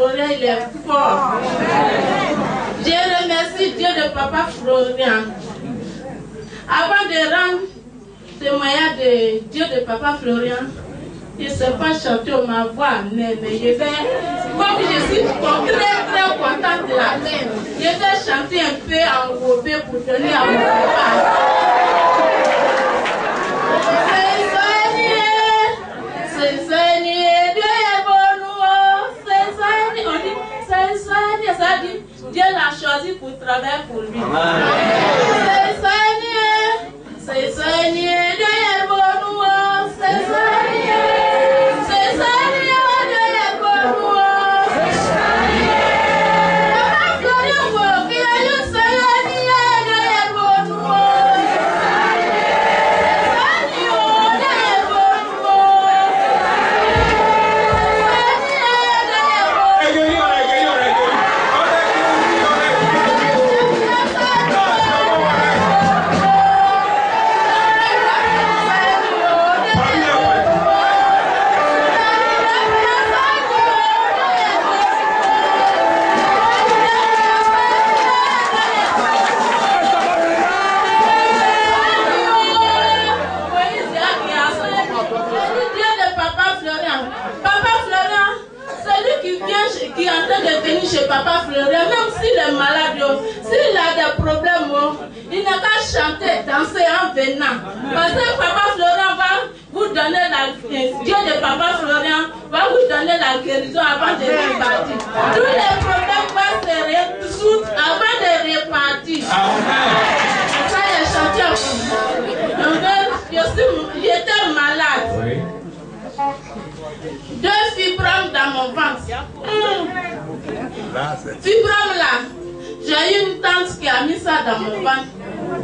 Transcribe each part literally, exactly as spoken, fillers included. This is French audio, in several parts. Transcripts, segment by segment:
Florient, il est fort. Je remercie Dieu de Papa Florient. Avant de rendre témoignage de Dieu de Papa Florient, il ne sait pas chanter ma voix, mais, mais je vais, comme je suis donc, très très contente de la reine, je vais chanter un peu enrobé pour donner à mon papa. Dieu l'a choisi pour travailler pour lui. C'est soigné, c'est soigné, Dieu est bon nous, c'est soigné, c'est soigné, Dieu est bon nous, c'est soigné. Papa Florient, il a eu soigné, Dieu est bon nous, c'est soigné, Dieu est bon nous, c'est soigné, Dieu est bon nous. Papa Florient, même s'il est malade, s'il a des problèmes, il n'a qu'à chanter, danser en venant. Parce que Papa Florient va vous donner la guérison. Dieu de Papa Florient va vous donner la guérison avant de repartir. Tous les problèmes vont se résoudre avant de repartir. Ça, il est chanté. J'étais malade. Deux fibromes dans mon ventre. Fibrome là, j'ai eu une tante qui a mis ça dans mon ventre.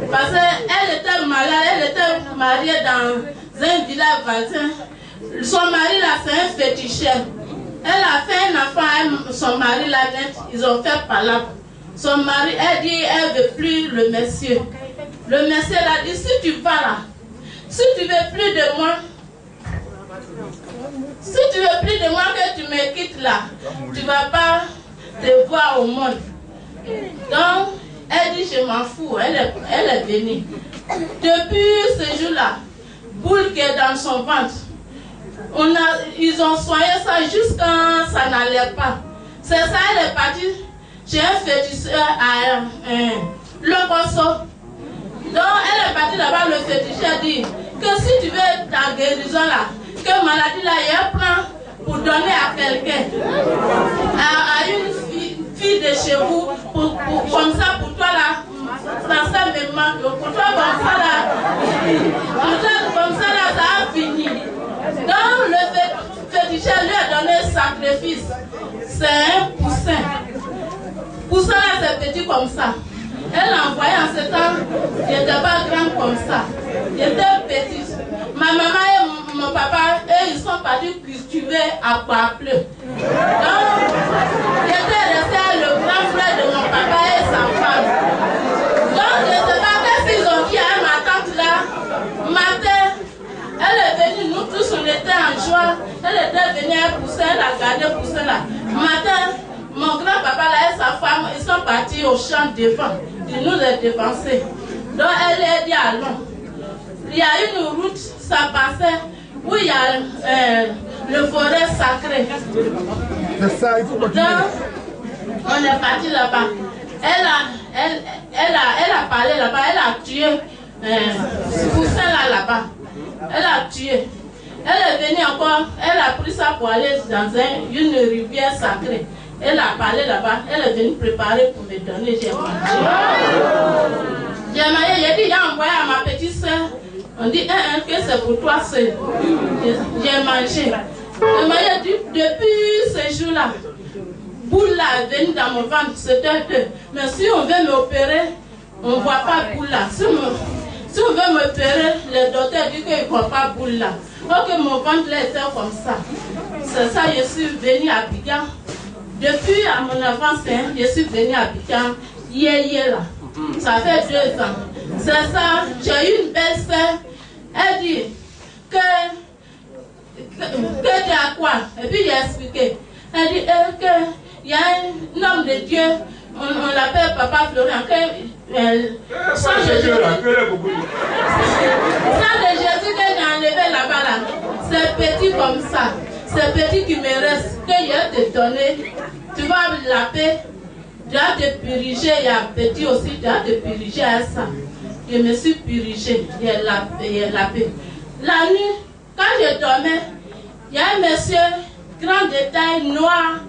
Parce qu'elle était malade, elle était mariée dans un village voisin. Son mari là, c'est un féticheur. Elle a fait un enfant, son mari là, ils ont fait palabre. Son mari, elle dit, elle ne veut plus le monsieur. Le monsieur là dit, si tu vas là, si tu ne veux plus de moi, si tu ne veux plus de moi que tu me quittes là, tu ne vas pas te voir au monde. Donc, elle dit, je m'en fous, elle est, elle est venue. Depuis ce jour-là, boule qui est dans son ventre, on a, ils ont soigné ça jusqu'à quand ça n'allait pas. C'est ça, elle est partie chez un féticheur à euh, le Bosso. Donc, elle est partie là-bas, le féticheur dit, que si tu veux ta guérison là, que maladie là, il prend pour donner à quelqu'un, à, à une fille, fille de chez vous, pour, pour, comme ça, pour toi là, ça, ça me manque, pour toi comme ça là, pour toi comme ça là, ça a fini. Donc le féticheur lui a donné sacrifice, c'est un poussin. Poussin là, c'est petit comme ça. Elle l'a envoyé en ce temps, je n'étais pas grand comme ça, j'étais petite. Ma maman et mon papa, eux, ils sont partis cultiver à Poipleu. Donc, j'étais restée le grand frère de mon papa et sa femme. Donc, je ne sais pas s'ils ont dit à ma tante là, ma tante, elle est venue, nous tous, on était en joie. Elle était venue à pousser, elle a gardé pousser là. Ma tante, mon grand-papa là et sa femme, ils sont partis au champ de défense. Ils nous les dépensaient. Donc, elle est dit allons. Il y a une route, ça passait, où il y a euh, le forêt sacrée. Donc, on est parti là-bas. Elle a, elle, elle, a, elle a parlé là-bas, elle a tué euh, Poussin là, là-bas. Elle a tué. Elle est venue encore, elle a pris ça pour aller dans un, une rivière sacrée. Elle a parlé là-bas, elle est venue préparer pour me donner, j'ai mangé. J'ai mangé, j'ai dit, j'ai envoyé à ma petite soeur. On dit, un, un, que c'est pour toi seul. J'ai mangé. J'ai mangé depuis ce jour-là. Boula est venue dans mon ventre, c'était deux. Mais si on veut m'opérer, on ne voit pas Boula. Si on, si on veut m'opérer, le docteur dit qu'il ne voit pas Boula. Donc mon ventre était comme ça. C'est ça, je suis venue à Bigan. Depuis à mon enfance, hein, je suis venue à Bigan. Hier, hier là. Ça fait deux ans. C'est ça, j'ai eu une belle soeur, elle dit que, que, que tu as quoi? Et puis j'ai expliqué. Elle dit eh, que il y a un homme de Dieu, on, on l'appelle Papa Florient. Sang de Jésus, Jésus que j'ai enlevé là-bas, là, c'est petit comme ça. C'est petit qui me reste, que je vais te donner. Tu vas la paix, tu vas te puriger, il y a petit aussi, tu vas te puriger à ça. Je me suis purigée, il y a la paix. La nuit, quand je dormais, il y a un monsieur, grand de taille, noir,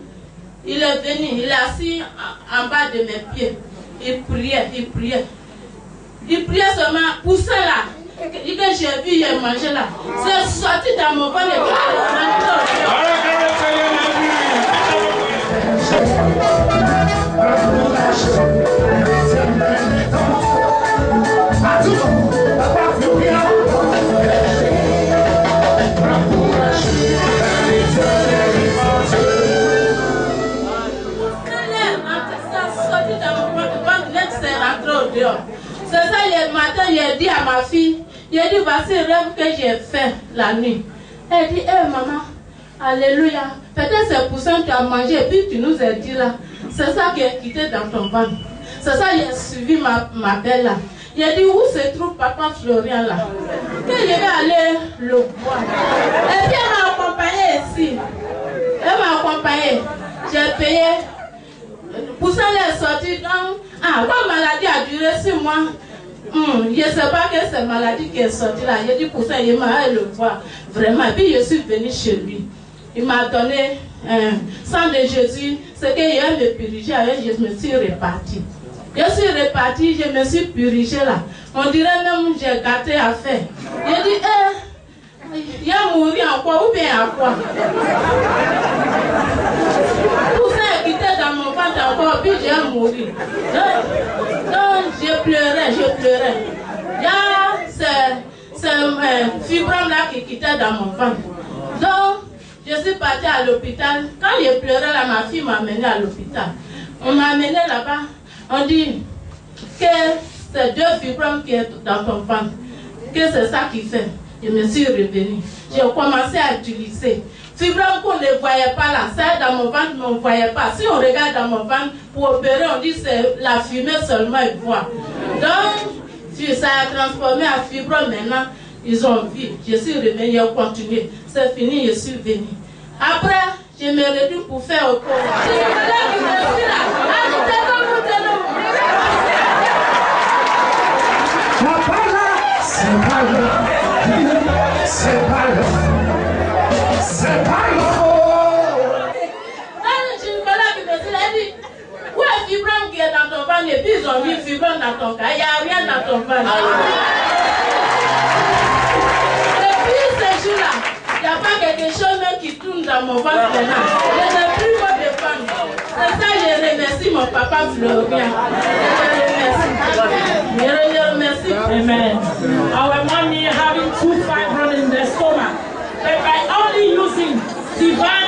il est venu, il est assis en bas de mes pieds. Il priait, il priait. Il priait seulement pour cela. Il que j'ai vu, j'ai mangé là. C'est sorti dans mon bon C'est ça, le matin, j'ai dit à ma fille, j'ai dit, voici le rêve que j'ai fait la nuit. Elle dit, hé hey, maman, alléluia, peut-être c'est pour ça que tu as mangé et puis tu nous as dit là. C'est ça qui est quitté dans ton ventre. C'est ça, j'ai suivi ma, ma belle là. J'ai dit, où se trouve Papa Florient là? Que je vais aller le voir. Et puis elle m'a accompagnée ici. Elle m'a accompagnée. J'ai payé. Pour ça, elle est sortie donc. Ah, ma maladie a duré six mois. Hum, je ne sais pas que cette maladie qui est sortie là. J'ai dit pour ça, il m'a allé le voir. Vraiment. Puis je suis venue chez lui. Il m'a donné un sang de Jésus. Ce que j'ai me purigé avec, je me suis répartie. Je suis répartie, je me suis purigée là. On dirait même que j'ai gâté à faire. J'ai dit, eh, il a mouru en quoi ou bien en quoi? Encore, puis j'ai mouru. Donc, je pleurais, je pleurais. Il y a ce, ce euh, fibrome-là qui quittait dans mon ventre. Donc, je suis partie à l'hôpital. Quand je pleurais, là, ma fille m'a amenée à l'hôpital. On m'a amenée là-bas. On dit que c'est deux fibromes qui sont dans ton ventre. Que c'est ça qui fait. Je me suis revenue. J'ai commencé à utiliser. Fibrome qu'on ne voyait pas là, ça dans mon ventre, mais on ne voyait pas. Si on regarde dans mon ventre, pour opérer, on dit que c'est la fumée seulement, ils voient. Donc, ça a transformé à fibrome maintenant, ils ont vu. Je suis revenue, ils ont continué. C'est fini, je suis venue. Après, je me réduis pour faire au corps. Je suis là, je suis là. Agitez comme vous tenez. La parole, c'est pas là. C'est pas là. C'est pas grave. Quand je me lève, je me dis, elle dit, où est fibrome qui est dans ton ventre? Et puis ils ont mis fibrome dans ton cas. Il n'y a rien dans ton ventre. Depuis ce jour-là, il n'y a pas quelque chose qui tourne dans mon ventre maintenant. Je n'ai plus mot de femme. C'est ça que je remercie mon Papa Florient. Je le remercie. Je le remercie. Amen. Our mommy having two fibromes in the stomach. But by only using divine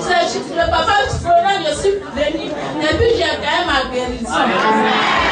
c'est juste le Papa Florient, je suis venu, et puis j'ai quand même ma guérison.